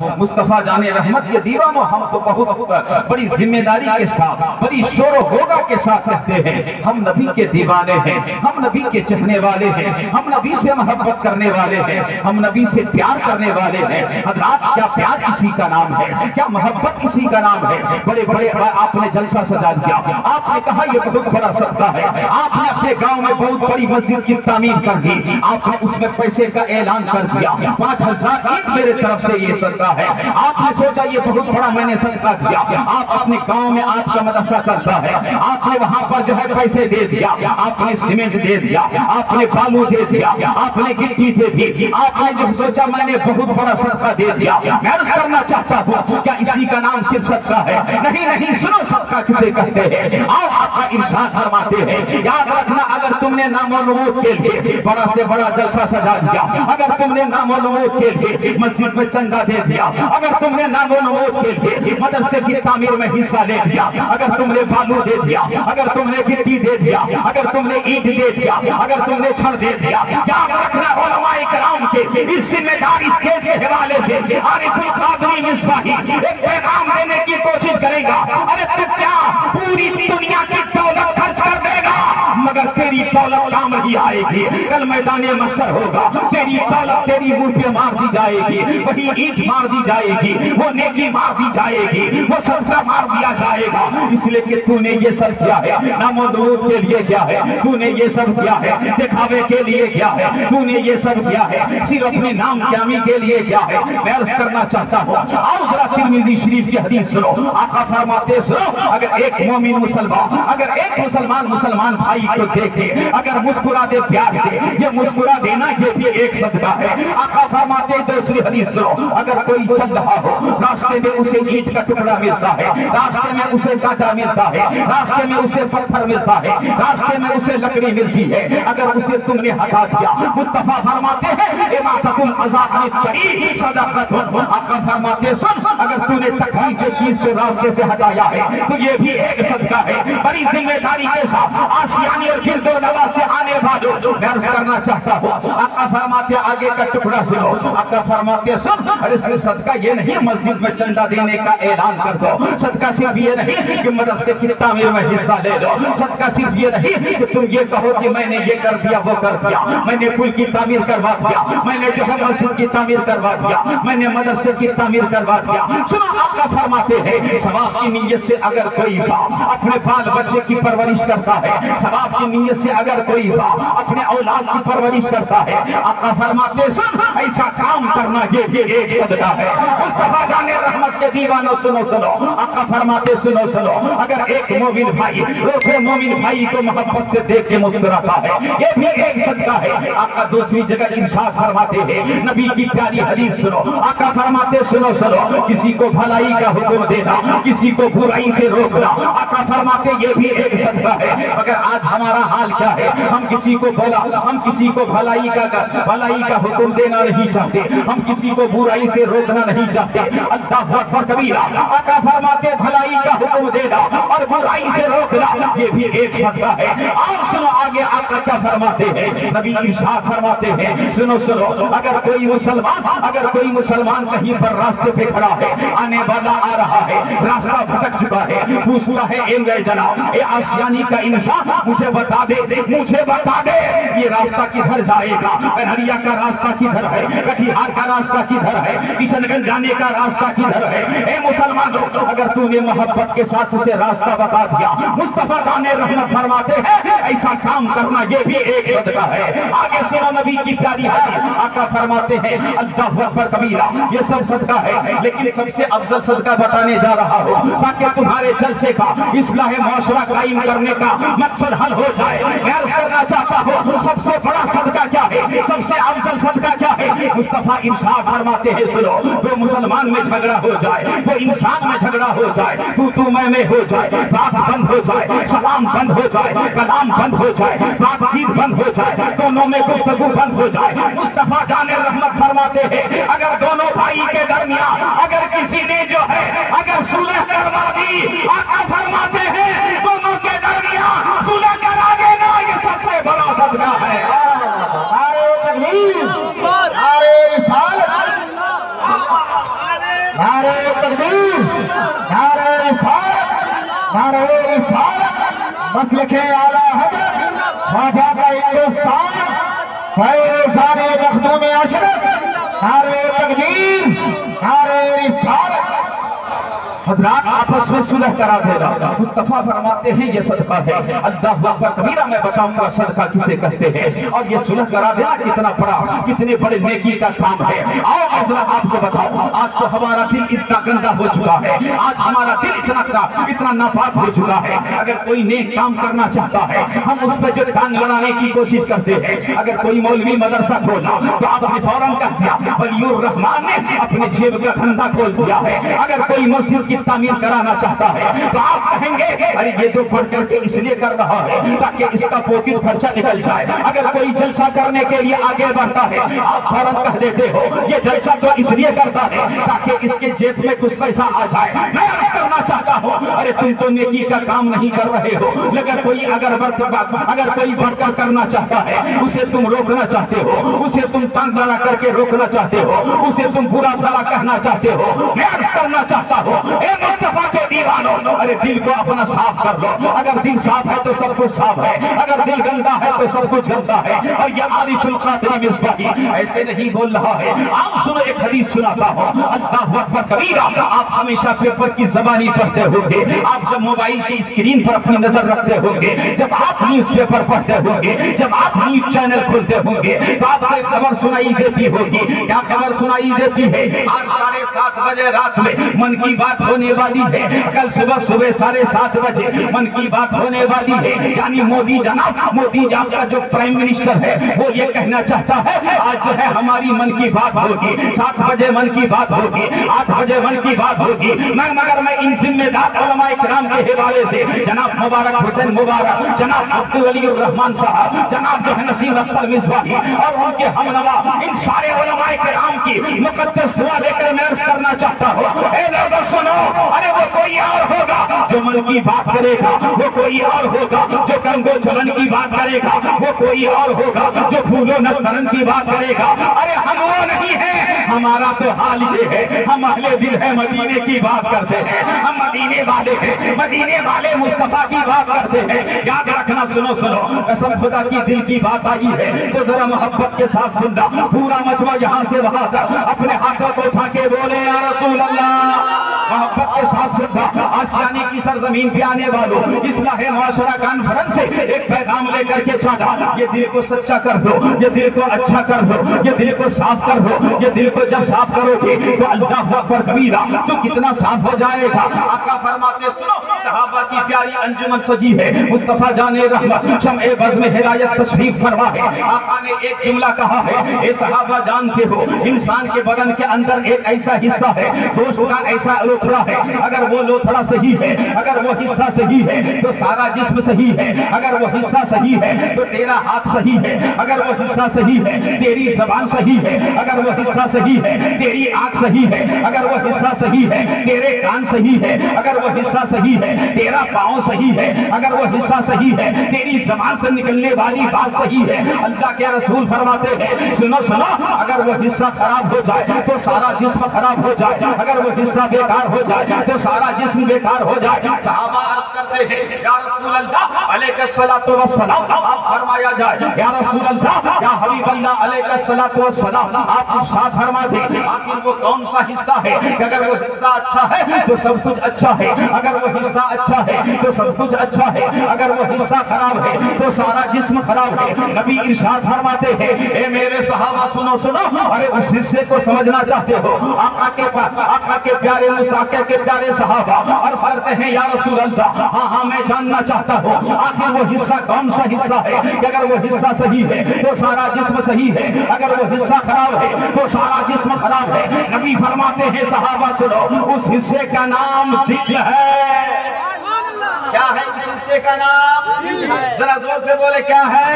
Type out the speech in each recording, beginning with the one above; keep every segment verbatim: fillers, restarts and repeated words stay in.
मुस्तफ़ा जाने रहमत के दीवानों, हम तो बहुत बड़ी जिम्मेदारी के साथ, बड़ी शोर होगा के साथ कहते हैं, हम नबी के दीवाने हैं, हम नबी के चाहने वाले हैं, हम नबी से मोहब्बत करने वाले हैं, हम नबी से प्यार करने वाले हैं। हज़रात, क्या प्यार इसी का नाम है? क्या मोहब्बत इसी का नाम है? बड़े बड़े आपने जलसा सजा दिया, आपने कहा यह बहुत बड़ा सब्जा है, आपने अपने गाँव में बहुत बड़ी मस्जिद की तामीर कर दी, आपने उसमें पैसे का ऐलान कर दिया, पाँच हजार ईंट मेरे तरफ से ये सदका है। आपने सोचा ये बहुत बड़ा मैंने सदका दिया, आप अपने गांव में आपका मदरसा चलता है, आपने वहां पर जो है पैसे दे दिया, आपने सीमेंट दे दिया, आपने बालू दे दिया, आपने गिट्टी दे दी, आपने जो सोचा मैंने बहुत बड़ा सदका दे दिया। मैं अर्ज करना चाहता हूँ, क्या इसी का नाम सिर्फ सदका है? नहीं नहीं, सुनो सदका किसे कहते हैं, आप आपका इरशाद फरमाते हैं, याद रखना, अगर तुमने नामोलोग के लिए बड़ा से बड़ा जलसा सजा दिया, अगर तुमने नामोलोग के लिए मस्जिद में चंदा दे दिया, अगर तुमने नामो नमोद के लिए मदरसे की तामीर में हिस्सा ले लिया, अगर तुमने बालू दे दिया, अगर तुमने गिट्टी दे दिया, अगर तुमने ईंट दे दिया, अगर तुमने छड़ दे दिया, याद रखना उलमाए कराम के इस जिम्मेदारी के हवाले से आरिफुल क़ादरी मिसबाही एक पैगाम देने की कोशिश करेगा। अरे तू क्या पूरी दुनिया की दौलत खर्च कर देगा, मगर तेरी दौलत काम नहीं आएगी, कल मैदाने महशर होगा, तेरी दौलत तेरी मुंह पे मार दी जाएगी, वही ईंट मार दी जाएगी, वो नेकी मार दी जाएगी, वो सस्ता मार दिया जाएगा। इसलिए कि तूने ये सब किया है, नामो दरूद के लिए क्या है, तूने ये सब किया है, दिखावे के लिए क्या है, तूने ये सब किया है, सिर्फ अपने नाम कामी के लिए क्या है। मैं अर्ज करना चाहता हूँ, आओ जरा तिरमिज़ी शरीफ की हदीस सुनो, आका फरमाते सुनो, अगर एक मोमिन मुसलमान, अगर एक मुसलमान मुसलमान भाई को देखे अगर मुस्कुरा दे प्यार से, ये मुस्कुरा देना ये भी एक सदका है। आका फरमाते दूसरी हदीस सुनो, अगर कोई चल रहा हो, रास्ते में उसे ईंट का टुकड़ा मिलता है, रास्ते में उसे कांटा मिलता है, रास्ते में उसे पत्थर मिलता है, रास्ते में उसे लकड़ी मिलती है, अगर उसे तुमने हटा दिया, मुस्तफा फरमाते हैं इमातुल अज़ाब में करीब सदाकत हो। आका फरमाते सुन, अगर तूने तकलीफ की चीज को रास्ते से हटाया है तो ये भी एक सदका है। बड़ी जिम्मेदारी के साथ आशियाने और गिरदो नवा से आने वालों को अर्ज करना चाहता हूँ, आका फरमाते आगे का टुकड़ा सुनो, आका फरमाते सुन, अरे सदका ये नहीं मस्जिद में चंदा देने का ऐलान कर दो, सदका सिर्फ ये नहीं कि मदरसे की तामीर में हिस्सा ले लो, सदका सिर्फ ये नहीं कि तुम ये कहो कि मैंने ये कर दिया वो कर दिया, मैंने पुल की तामीर करवा दिया, मैंने जो है मस्जिद की तामीर करवा दिया, मैंने मदरसे की तामीर करवा दिया। सुनो, आपका फरमाते हैं सवाब की नीयत से अगर कोई बाप अपने बाल बच्चे की परवरिश करता है, सवाब की नीयत से अगर कोई बाप अपने औलाद की परवरिश करता है, आपका फरमाते सुन, ऐसा काम करना ये भी एक सदका है। मुस्तफा जाने रहमत के दीवानों सुनो सुनो, आका फरमाते सुनो सुनो, अगर एक मोमिन भाई दूसरे मोमिन भाई को मोहब्बत से देख के मुस्कुराता है, ये भी एक सदका है। आका दूसरी जगह इरशाद फरमाते हैं, नबी की प्यारी हदीस सुनो, आका फरमाते सुनो सुनो, किसी को भलाई का हुक्म देना, किसी को बुराई से रोकना, आका फरमाते ये भी एक सदका है। मगर आज हमारा हाल क्या है, हम किसी को भला हम किसी को भलाई का भलाई का हुक्म देना नहीं चाहते, हम किसी को बुराई से रोकना नहीं चाहते। अल्लाह अकबर कबीरा, आका फरमाते भलाई का हुक्म देना और बुराई से रोकना ये भी एक सदका है। और सुनो आगे आका क्या फरमाते हैं, नबी इरशाद फरमाते हैं सुनो सुनो, अगर कोई मुसलमान अगर कोई मुसलमान कहीं पर रास्ते पे खड़ा है, आने वाला आ रहा है, रास्ता भटक चुका है, पूछता है ए गए जनाब, ए आसियानी का इंसान मुझे बता दे मुझे बता दे ये रास्ता किधर जाएगा, कन्हरिया का रास्ता किधर है, कटिहार का रास्ता किधर है, किशनगंज जाने का रास्ता किधर है। ए मुसलमानों, अगर तूने मोहब्बत के साथ उसे रास्ता बता दिया, मुस्तफा जाने रहमत फरमाते हैं ऐसा काम करना ये भी एक सदका है। आगे सुनो नबी की प्यारी हदीस, आका फरमाते हैं अल्लाह अकबर कबीरा, ये सब सदका है, लेकिन सबसे अफजल सदका बताने जा रहा हो ताकि तुम्हारे जलसे का इस्लाह-ए-मासूरा कायम करने का मकसद हल हो जाए। मैं अर्ज करना चाहता हूँ, सबसे बड़ा सदका क्या है, सबसे अफजल सदका क्या है? मुस्तफा इरशाद फरमाते हैं सुनो, तो मुसलमान में झगड़ा हो जाए, तो इंसान में झगड़ा हो जाए, तू तू मैं मैं हो जाए, बात बंद हो जाए, सलाम बंद हो जाए, कलाम बंद हो जाए, बातचीत बंद हो जाए, दोनों में गुफ्तगू बंद हो जाए। मुस्तफा जाने रहमत फरमाते हैं, अगर दोनों भाई के दरमियान अगर किसी ने जो है अगर सुलह करवा दी, आका फरमाते हैं दोनों के दरमियान सुलह करा देना, ये सबसे बड़ा सदका है। अरे तकबीर, अरे साल, अरे नारे तकबीर, नारे रिसालत, नारे रिसालत, मसलके आला हजरत ख्वाजा का हिंदुस्तान फैज़ान मखदूम अशरफ। नारे तकबीर, नारे रिसालत। हजरात आपस में सुलह करा देना। मुस्तफ़ा फरमाते हैं ये सदका है, अल्लाहु अकबर कबीरा। मैं बताऊंगा सदका किसे कहते हैं और ये सुलह करा देना कितना बड़ा, कितने बड़े नेकी का काम है। आओ मसला आपको बताओ, आज तो हमारा दिल इतना गंदा हो चुका है, आज हमारा दिल इतना इतना नापाक हो चुका है। अगर कोई नेक काम करना चाहता है, हम उस पर जो कान लगाने की कोशिश करते हैं। अगर कोई मौलवी मदरसा खोला तो आपने फौरन कह दिया वलीउर रहमान ने अपने जेब का धंधा खोल दिया है। अगर कोई मस्जिद की तामीर कराना चाहता है तो आप कहेंगे अरे ये तो पढ़ करके इसलिए कर रहा है ताकि इसका पॉकेट खर्चा निकल जाए। अगर कोई जलसा करने के लिए आगे बढ़ता है, आप फौरन कह देते हो ये जलसा तो इसलिए करता है ताकि इसके जेब में कुछ पैसा आ जाए। मैं अर्ज करना चाहता हूँ, अरे तुम तो नेकी का काम नहीं कर रहे हो। अगर कोई अगर अगर कोई बढ़कर करना चाहता है, उसे तुम रोकना चाहते हो, उसे तुम तंग बना करके रोकना चाहते हो, उसे तुम बुरा भला कहना चाहते हो। मैं अर्ज करना चाहता हूँ ए मुस्तफा के दीवानों, अरे दिल को अपना साफ कर लो। अगर दिल साफ है तो सब कुछ साफ है, अगर दिल गंदा है तो सब कुछ गंदा है। और ये आरिफुल क़ादरी ऐसे नहीं बोल रहा है। आप सुनो, एक हदीस सुनाता हूं। अल्लाहु अकबर कबीरा। आप हमेशा पेपर की ज़बानी पढ़ते होंगे, आप जब मोबाइल की स्क्रीन पर अपनी नजर रखते होंगे, जब आप न्यूज पेपर पढ़ते होंगे, जब आप न्यूज चैनल खोलते होंगे तो आपको एक खबर सुनाई देती होगी। क्या खबर सुनाई देती है? आज साढ़े सात बजे रात में मन की बात होने वाली है, कल सुबह सुबह साढ़े सात बजे मन की बात होने वाली है। यानी मोदी जनाब, मोदी जनाब का जो प्राइम मिनिस्टर है वो ये कहना चाहता है आज जो है हमारी मन की बात होगी, सात बजे मन की बात होगी, आठ बजे मन की बात होगी। मैं मगर मैं इन जिम्मेदार उलमाए किराम के हवाले से जनाब मुबारक हुसैन मुबारक, जनाब अब्दुल वली रहमान साहब, जनाब जो है नसीम अख्तर मिसबाही और उनके हमनवा, इन सारे उलमाए किराम की मुकद्दस दुआ लेकर मैं अर्ज करना चाहता हूँ ए लोगों सुनो, अरे वो कोई और होगा जो मन की बात करेगा, वो कोई और होगा जो गंगो चलन की बात करेगा, वो कोई और होगा जो फूलो नसरन की बात करेगा। अरे हम वो नहीं है, हमारा तो हाल ये है, हम अहले दिल है, मदीने की बात करते हैं, हम मदीने वाले हैं, मदीने वाले मुस्तफा की बात करते हैं। याद रखना, सुनो सुनो, कसम खुदा की दिल की बात आई है तो जरा मोहब्बत के साथ सुनना। पूरा मजमा यहाँ से वहाँ तक अपने हाथों को उठा के बोले या रसूल अल्लाह। मोहब्बत के साथ सुनना। आशियाने की सरजमीन पे आने वालों, इस्लाह-ए-मासूरा कॉन्फ्रेंस से एक पैगाम लेकर के चला। ये दिल को सच्चा कर दो, ये दिल को अच्छा कर दो, ये दिल को साफ कर दो। ये दिल को जब साफ करोगे तो अल्लाह अकबर कबीरा, तो कितना साफ हो जाएगा। आका फरमाते सुनो, सहाबा की प्यारी अंजुमन सजी है, मुस्तफा जाने रहमत शम्ए बज़्म हिदायत तशरीफ फरमा है। आका ने एक जुमला कहा है, ए सहाबा जानते हो इंसान के बदन के अंदर एक ऐसा हिस्सा है, गोश्त का ऐसा लोथड़ा है, अगर वो लोथड़ा सही है, अगर वो हिस्सा सही है तो सारा जिस्म सही है। अगर वो हिस्सा सही है तो तेरा हाथ सही है, अगर वो हिस्सा सही है तेरी ज़बान सही है, अगर वो हिस्सा सही है तेरी आँख सही है, अगर वो हिस्सा सही है तेरे कान सही है, अगर वो हिस्सा सही है तेरा पाँव सही है, अगर वो हिस्सा सही है तेरी ज़बान से निकलने वाली बात सही है। अल्लाह के रसूल फरमाते हैं सुनो सुनो, अगर वो हिस्सा खराब हो जाए तो सारा जिस्म खराब हो जाए, अगर वो हिस्सा बेकार हो जाए तो सारा जिस्म बेकार हो जाए। सहाबा अर्ज करते हैं या रसूल अल्लाह अलैहिस्सलातु वस्सलाम, आप फरमाया जाए या रसूल अल्लाह, या हबीब अल्लाह अलैहिस्सलातु वस्सलाम, आप इरशाद फरमा दे आखिर वो कौन सा हिस्सा है कि अगर वो हिस्सा अच्छा है तो सब कुछ अच्छा है, अगर वो हिस्सा अच्छा है तो सब कुछ अच्छा है, अगर वो हिस्सा खराब है तो सारा जिस्म खराब है। नबी इरशाद फरमाते हैं ए मेरे सहाबा सुनो सुनो, अरे उस हिस्से को समझना चाहते हो आका के आका के प्यारे साके के प्यारे सहाबा अर्ज़ करते हैं या रसूल अल्लाह, हाँ हाँ मैं जानना चाहता हूँ आखिर वो हिस्सा कौन सा हिस्सा है कि अगर वो हिस्सा सही है तो सारा जिस्म सही है, अगर वो हिस्सा खराब है तो सारा जिस्म खराब है। नबी फरमाते हैं सहाबा सुनो, उस हिस्से का नाम दिल है। क्या है इस हिस्से का नाम? जरा जोर से बोले क्या है?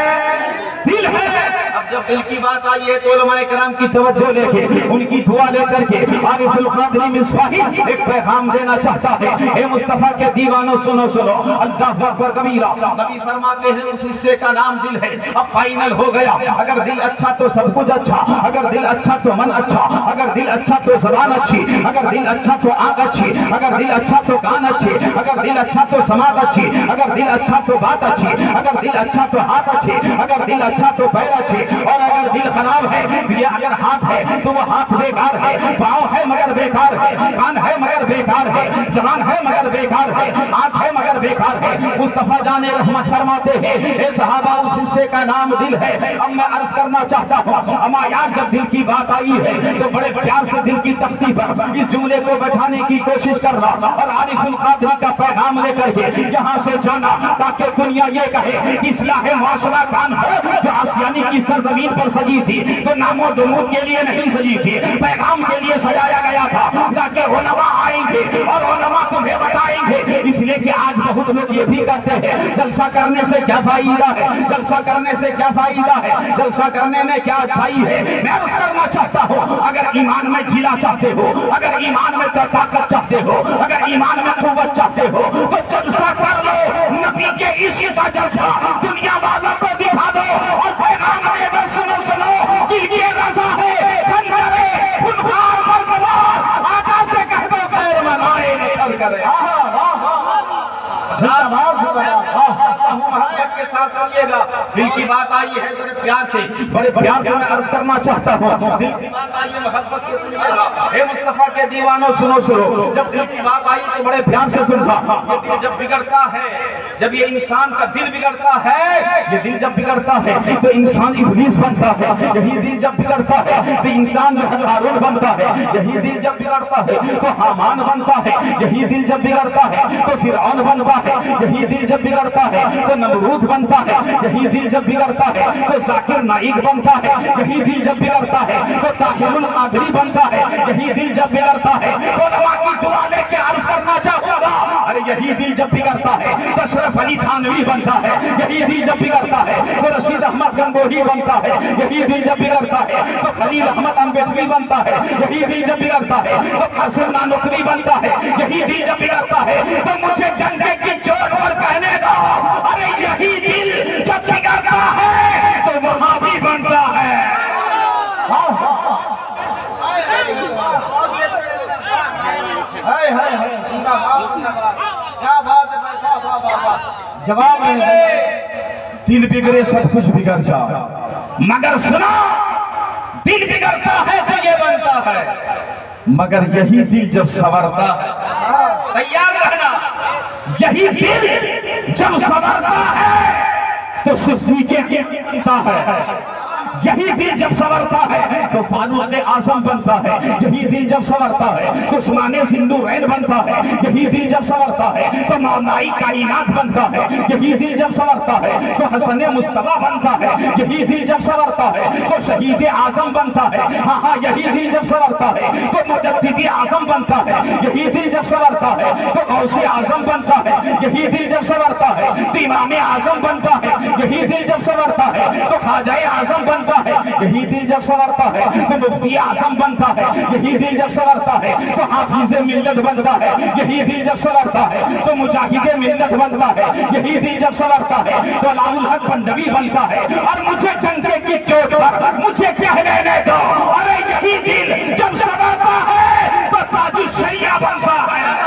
दिल है। अब जब दिल की बात आई है तो उलमाए कराम की तवज्जो लेके, उनकी दुआ लेकर के आरिफुल क़ादरी मिसवाही एक पैगाम देना चाहता है। हे मुस्तफा के दीवानों सुनो सुनो, अल्लाह अकबर कबीरा। नबी फरमाते हैं उस हिस्से का नाम दिल है। अब फाइनल हो गया, अगर दिल अच्छा तो सब कुछ अच्छा, अगर दिल अच्छा तो मन अच्छा, अगर दिल अच्छा तो ज़बान अच्छी, अगर दिल अच्छा तो आँख अच्छी, अगर दिल अच्छा तो कान अच्छे, अगर दिल अच्छा तो समाज अच्छी, अगर दिल अच्छा तो बात अच्छी, अगर दिल अच्छा तो हाथ अच्छे, अगर दिल अच्छा तो पैर अच्छे, और अगर दिल खराब है तो ये, अगर हाथ है तो वो हाथ बेकार है, पाँव है मगर बेकार है, कान है मगर बेकार है, जबान है मगर बेकार है, आँख है मगर बेकार है। मुस्तफा जाने रहमत फरमाते हैं ए सहाबा उस हिस्से का नाम दिल है। अब मैं अर्ज करना चाहता हूँ अमा यार, जब दिल की बात आई है तो बड़े प्यार से दिल की तख्ती पर इस जुमले को बैठाने की कोशिश कर रहा और आरिफुल क़ादरी का पैगाम लेकर के यहाँ से जाना, ताकि दुनिया ये कहे कि इस्लाह-ए-मासूरा जो आसियानी की सरजमीन पर सजी थी तो नामो जमूद के लिए नहीं सजी थी, पैगाम के लिए सजाया गया था, ताकि उलमा आएंगे और उलमा तुम्हें बताएंगे। इसलिए कि आज बहुत लोग ये भी करते हैं जलसा करने से क्या फायदा है, जलसा करने से क्या फायदा है, जलसा करने में क्या अच्छाई है। मैं बस करना चाहता हूँ, अगर ईमान में जिला चाहते हो, अगर ईमान में ताकत चाहते हो, अगर ईमान में कुव्वत चाहते हो तो जलसा कर लो। नबी के इसी का जलसा दुनिया वालों को दिखा दो और पैगाम दे दो, सुनो सुनो कि ये रजा है खंडरे खुनखार मरमदार आका से कह दो गैर मनाए निकल करे। आहा के साथ आइएगा। दिल की बात आई है बड़े प्यार से, बड़े प्यार से मैं अर्ज करना चाहता हूँ, दिल की बात आई है मोहब्बत से सुनिएगा। हे मुस्तफा के दीवानों सुनो सुनो, जब दिल की बात आई तो बड़े प्यार से सुनता। ये दिल जब बिगड़ता है, जब ये इंसान का दिल बिगड़ता है, ये दिल जब बिगड़ता है तो इंसान इब्लीस बनता है, यही दिल जब बिगड़ता है तो इंसान हारून बनता है, यही दिल जब बिगड़ता है तो हामान बनता है, यही दिल जब बिगड़ता है तो फिरौन बनता है, यही दिल जब बिगड़ता है तो नमरूद बनता है, यही दिल जब बिगड़ता है तो जाकिर नाइक बनता है, यही दिल जब बिगड़ता है तो ताहिरुल आदरी बनता है, यही दिल जब बिगड़ता है तो नवा की दुआ लेके अर्ज करना चाहूंगा, अरे यही दिल जब बिगड़ता है तो अशरफ अली थानवी बनता है, यही दिल जब बिगड़ता है तो रशीद अहमद गंगोही बनता है, यही दिल जब बिगड़ता है तो खलील अहमद अंबेदी बनता है, यही दिल जब बिगड़ता है तो कासिम नानकवी बनता है, यही दिल जब बिगड़ता है तो मुझे जंगे की चोट और कहने दो, अरे यही दिल जब बिगड़ता है तो वहाँ भी बनता है। जवाब दिल बिगड़े सब कुछ बिगड़ जाए, मगर सुना दिल बिगड़ता है तो ये बनता है, मगर यही दिल जब संवरता है, तैयार रहना, यही दिल जब संवरता है तो सुस्वी के लिए बनता है, यही दिल जब संवरता है तो फानूस ए आज़म बनता है, यही दिल जब संवरता है तो उस्मानी सिंधु रेल बनता है, यही दिल जब संवरता है तो मनाई कायनात बनता है, यही दिल जब संवरता है तो हसन मुस्तफा बनता है, यही दिल जब संवरता है तो शहीद ए आजम बनता है, हाँ हाँ यही दिल जब संवरता है तो मुजद्ददीज आजम बनता है, यही दिल जब संवरता है तो औसी आजम बनता है, यही दिल जब संवरता है तो इमाम आजम बनता है, यही दिल जब संवरता है तो ख्वाजा आजम बनता है, यही दिल जब संवरता है तो मुफ्ती आजम बनता है, यही दिल जब संवरता है तो हाफिज़े मिल्लत बनता है, यही दिल जब संवरता है तो मुजाहिदे मिल्लत बनता है, यही दिल जब संवरता है तो लाउल हक बंदवी बनता है, और मुझे चंद्र की चोट पर मुझे चेहरे ने दो, अरे यही दिल जब संवरता है तो ताजुश शरिया बनता है।